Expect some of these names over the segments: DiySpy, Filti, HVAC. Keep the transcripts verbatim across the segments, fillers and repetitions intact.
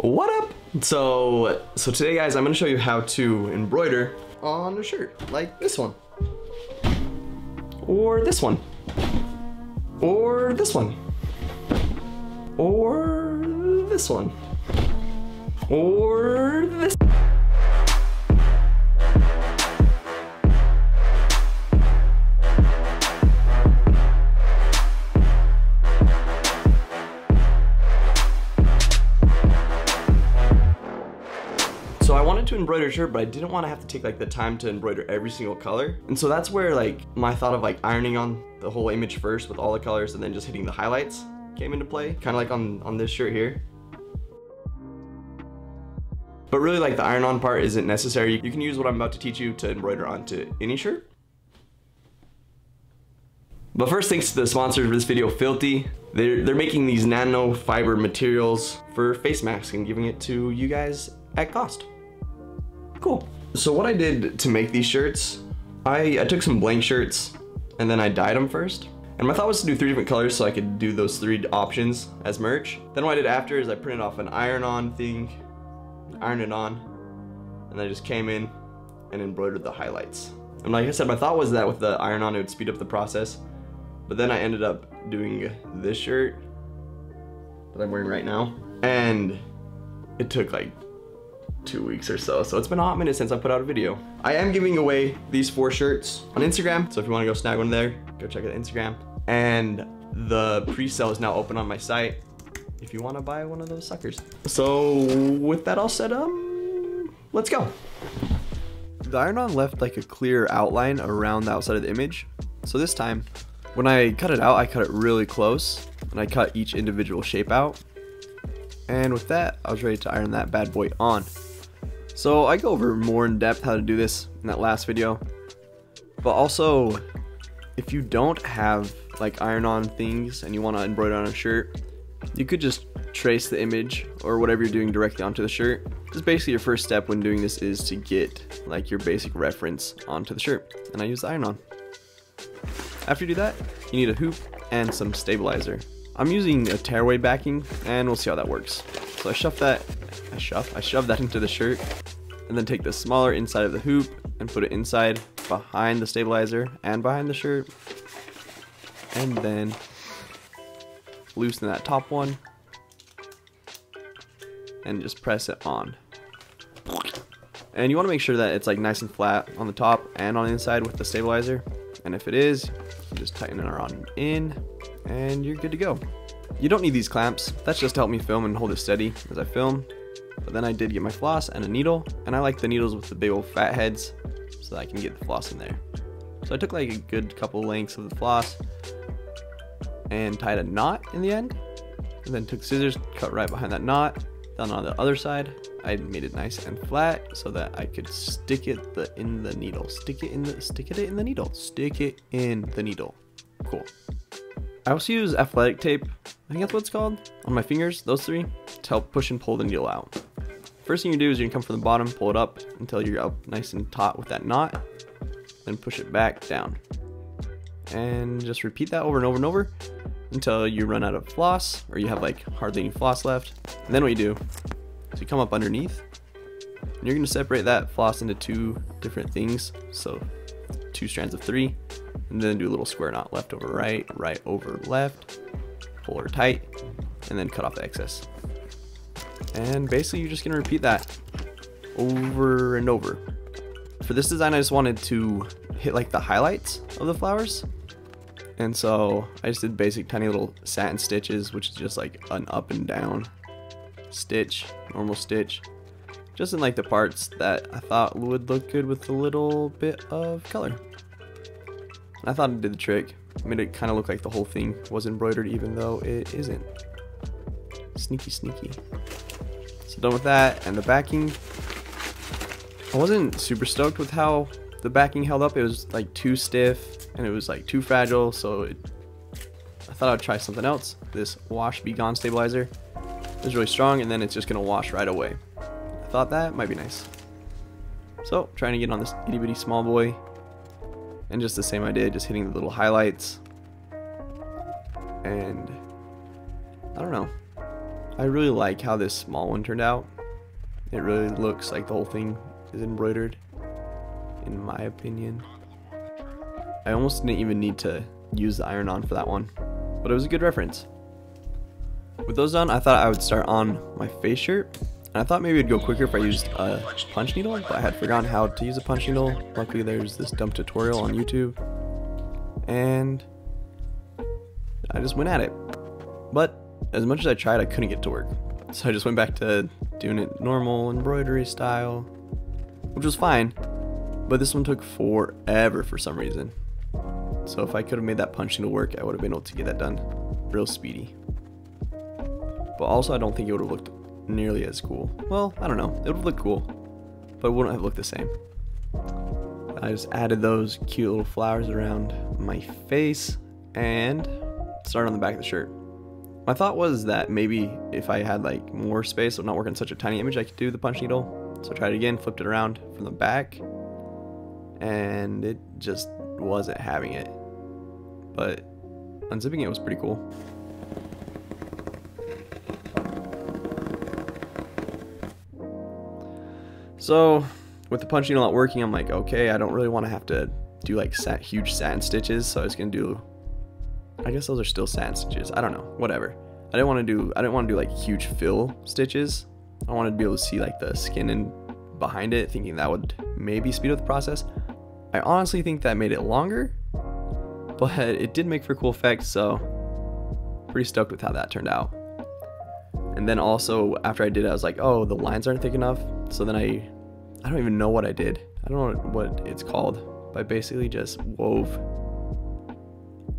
What up? So, so today guys, I'm gonna show you how to embroider on a shirt like this one, or this one, or this one, or this one, or this. So I wanted to embroider a shirt, but I didn't want to have to take like the time to embroider every single color. And so that's where like my thought of like ironing on the whole image first with all the colors and then just hitting the highlights came into play. Kind of like on, on this shirt here. But really like the iron on part isn't necessary. You can use what I'm about to teach you to embroider onto any shirt. But first, thanks to the sponsor for this video, Filti. They're, they're making these nano fiber materials for face masks and giving it to you guys at cost. Cool. So what I did to make these shirts, I, I took some blank shirts and then I dyed them first. And my thought was to do three different colors so I could do those three options as merch. Then what I did after is I printed off an iron-on thing, ironed it on, and I just came in and embroidered the highlights. And like I said, my thought was that with the iron-on it would speed up the process, but then I ended up doing this shirt that I'm wearing right now, and it took like two weeks or so, so it's been a hot minute since I put out a video. I am giving away these four shirts on Instagram, so if you want to go snag one there, go check out Instagram. And the pre-sale is now open on my site if you want to buy one of those suckers. So with that all set up, let's go. The iron-on left like a clear outline around the outside of the image, so this time when I cut it out, I cut it really close and I cut each individual shape out. And with that, I was ready to iron that bad boy on. So I go over more in depth how to do this in that last video, but also if you don't have like iron on things and you want to embroider on a shirt, you could just trace the image or whatever you're doing directly onto the shirt. Just basically your first step when doing this is to get like your basic reference onto the shirt, and I use the iron on. After you do that, you need a hoop and some stabilizer. I'm using a tearaway backing and we'll see how that works. So I shove that, I shove, I shove that into the shirt, and then take the smaller inside of the hoop and put it inside behind the stabilizer and behind the shirt, and then loosen that top one and just press it on. And you want to make sure that it's like nice and flat on the top and on the inside with the stabilizer, and if it is, you just tighten it on in and you're good to go. You don't need these clamps, that's just to help me film and hold it steady as I film. But then I did get my floss and a needle, and I like the needles with the big old fat heads so that I can get the floss in there. So I took like a good couple lengths of the floss and tied a knot in the end, and then took scissors, cut right behind that knot. Then on the other side, I made it nice and flat so that I could stick it the, in the needle, stick it in the, stick it in the needle, stick it in the needle. Cool. I also use athletic tape, I think that's what it's called, on my fingers, those three, to help push and pull the needle out. First thing you do is you're gonna come from the bottom, pull it up until you're up nice and taut with that knot, then push it back down. And just repeat that over and over and over until you run out of floss, or you have like hardly any floss left. And then what you do is you come up underneath, and you're gonna separate that floss into two different things, so two strands of three. And then do a little square knot, left over right, right over left, pull her tight, and then cut off the excess. And basically you're just gonna repeat that over and over. For this design, I just wanted to hit like the highlights of the flowers. And so I just did basic tiny little satin stitches, which is just like an up and down stitch, normal stitch, just in like the parts that I thought would look good with a little bit of color. I thought it did the trick. It made it kind of look like the whole thing was embroidered even though it isn't. Sneaky, sneaky. So done with that and the backing. I wasn't super stoked with how the backing held up. It was like too stiff and it was like too fragile. So it, I thought I'd try something else. This Wash Be Gone stabilizer is really strong and then it's just gonna wash right away. I thought that might be nice. So trying to get on this itty bitty small boy. And just the same idea, just hitting the little highlights. And I don't know. I really like how this small one turned out. It really looks like the whole thing is embroidered, in my opinion. I almost didn't even need to use the iron on for that one, but it was a good reference. With those on, I thought I would start on my face shirt, and I thought maybe it'd go quicker if I used a punch needle, but I had forgotten how to use a punch needle. Luckily there's this dumb tutorial on YouTube, and I just went at it. But as much as I tried, I couldn't get to work, so I just went back to doing it normal embroidery style, which was fine, but this one took forever for some reason. So if I could have made that punch needle work, I would have been able to get that done real speedy. But also I don't think it would have looked nearly as cool. Well, I don't know, it would have looked cool, but it wouldn't have looked the same. I just added those cute little flowers around my face and started on the back of the shirt. My thought was that maybe if I had like more space, I'm not working such a tiny image, I could do the punch needle. So I tried it again, flipped it around from the back, and it just wasn't having it. But unzipping it was pretty cool. So with the punch needle not working, I'm like, okay, I don't really want to have to do like sat huge satin stitches, so I was gonna do, I guess those are still satin stitches, I don't know, whatever. I didn't want to do I didn't want to do like huge fill stitches. I wanted to be able to see like the skin and behind it, thinking that would maybe speed up the process. I honestly think that made it longer, but it did make for cool effects, so pretty stoked with how that turned out. And then also after I did it, I was like, oh, the lines aren't thick enough. So then I I don't even know what I did. I don't know what it's called, but I basically just wove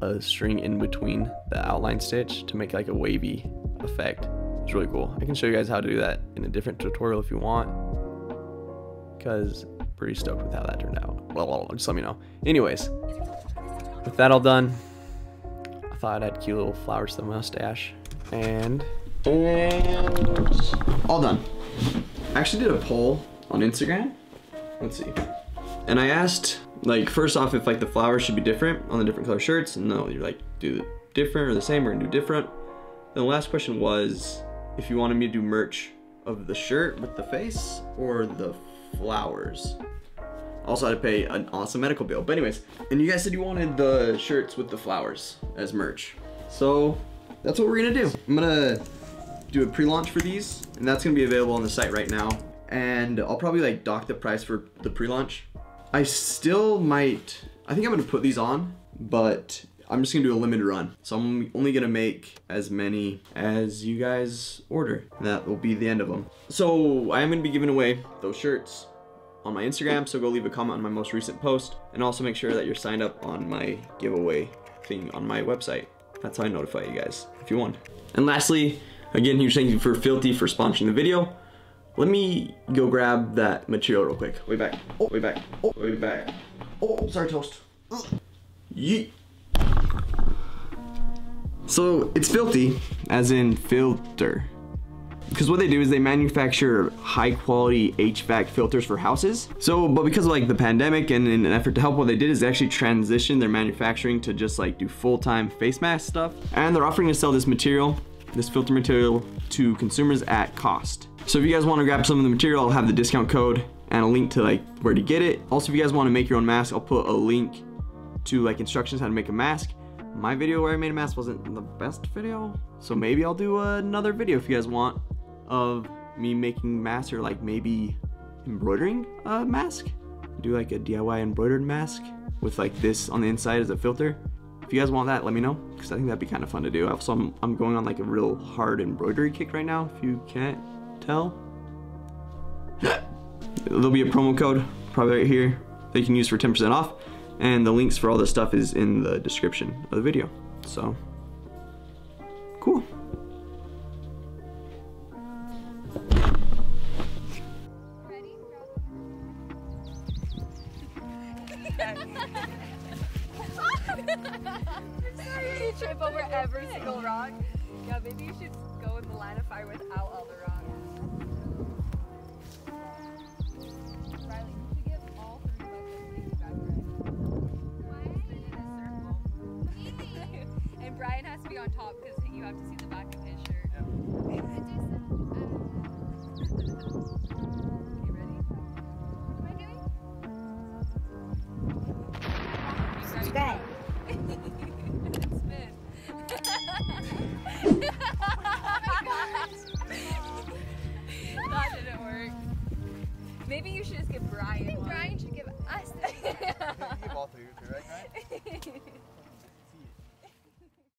a string in between the outline stitch to make like a wavy effect. It's really cool. I can show you guys how to do that in a different tutorial if you want, because pretty stoked with how that turned out. Well, just let me know. Anyways, with that all done, I thought I'd add cute little flowers to the mustache, and and all done. I actually did a poll on Instagram. Let's see. And I asked, like, first off, if like the flowers should be different on the different color shirts. And no, you're like, do different or the same, we're gonna do different. And the last question was if you wanted me to do merch of the shirt with the face or the flowers. Also had to pay an awesome medical bill. But anyways, and you guys said you wanted the shirts with the flowers as merch. So that's what we're gonna do. I'm gonna do a pre-launch for these, and that's gonna be available on the site right now. And I'll probably like dock the price for the pre-launch. I still might, I think I'm gonna put these on, but I'm just gonna do a limited run. So I'm only gonna make as many as you guys order. And that will be the end of them. So I am gonna be giving away those shirts on my Instagram, so go leave a comment on my most recent post, and also make sure that you're signed up on my giveaway thing on my website. That's how I notify you guys if you won. And lastly, again, huge thank you for Filti for sponsoring the video. Let me go grab that material real quick. Way back. Oh, way back. Oh, way back. Oh, sorry, toast. Yeet. So it's Filti, as in filter. Because what they do is they manufacture high quality H V A C filters for houses. So, but because of like the pandemic and in an effort to help, what they did is they actually transitioned their manufacturing to just like do full-time face mask stuff. And they're offering to sell this material, this filter material, to consumers at cost. So if you guys want to grab some of the material, I'll have the discount code and a link to like where to get it. Also, if you guys want to make your own mask, I'll put a link to like instructions how to make a mask. My video where I made a mask wasn't the best video, so maybe I'll do another video if you guys want of me making masks, or like maybe embroidering a mask. Do like a D I Y embroidered mask with like this on the inside as a filter. If you guys want that, let me know, because I think that'd be kind of fun to do. Also, I'm, I'm going on like a real hard embroidery kick right now, if you can't tell. There'll be a promo code, probably right here, that you can use for ten percent off. And the links for all this stuff is in the description of the video. So, cool. You trip over every single rock. Yeah, maybe you should go in the line of fire without all the rocks. Riley, you should give all three buckets back right. Easy. And Brian has to be on top because you have to see the back of his shirt. Yep. good. It's been. Oh my gosh. That didn't work. Maybe you should just get Brian.